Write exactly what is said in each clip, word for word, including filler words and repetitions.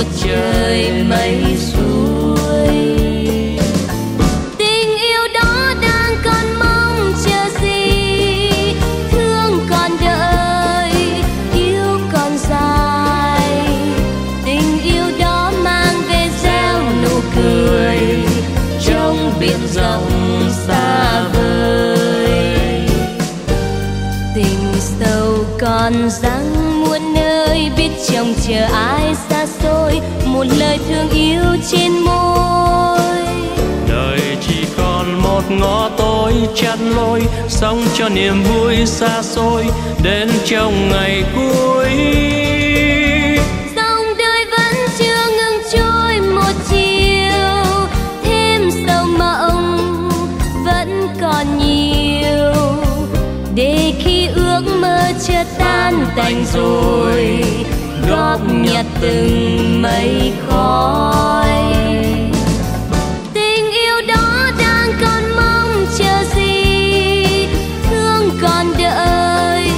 một trời mây suối. Tình yêu đó đang còn mong chờ gì? Thương còn đợi, yêu còn dài. Tình yêu đó mang về gieo nụ cười trong biển rộng xa vời. Tình sâu còn răng biết chồng chờ ai xa xôi, một lời thương yêu trên môi. Đời chỉ còn một ngõ tối chặt lối, sống cho niềm vui xa xôi đến trong ngày cuối. Dòng đời vẫn chưa ngừng trôi một chiều, thêm sầu mộng vẫn còn nhiều. Để khi ước mơ chưa tan tành rồi, góp nhặt từng mây khói. Tình yêu đó đang còn mong chờ gì? Thương còn đợi,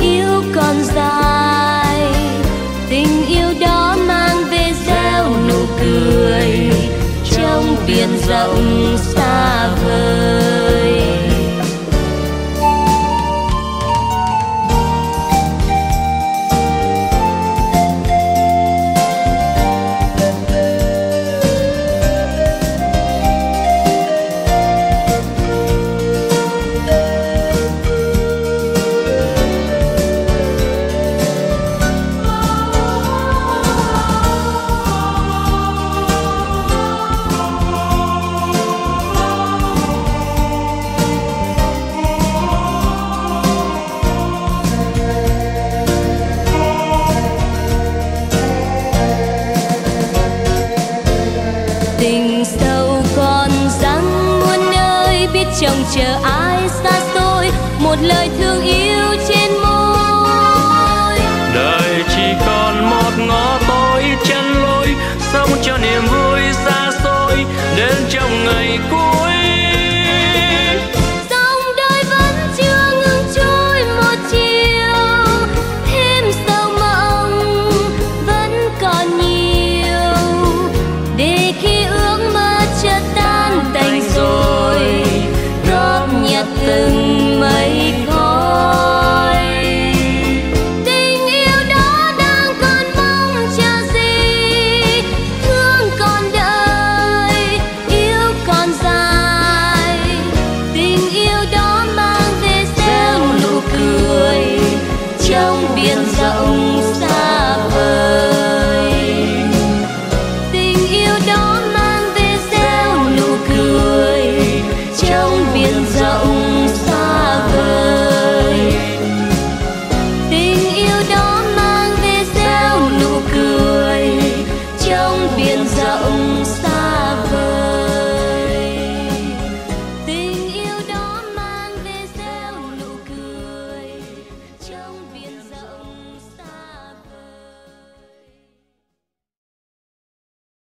yêu còn dài. Tình yêu đó mang về gieo nụ cười trong biển rộng xa vời. Chồng chờ ai xa xôi, một lời thương yêu.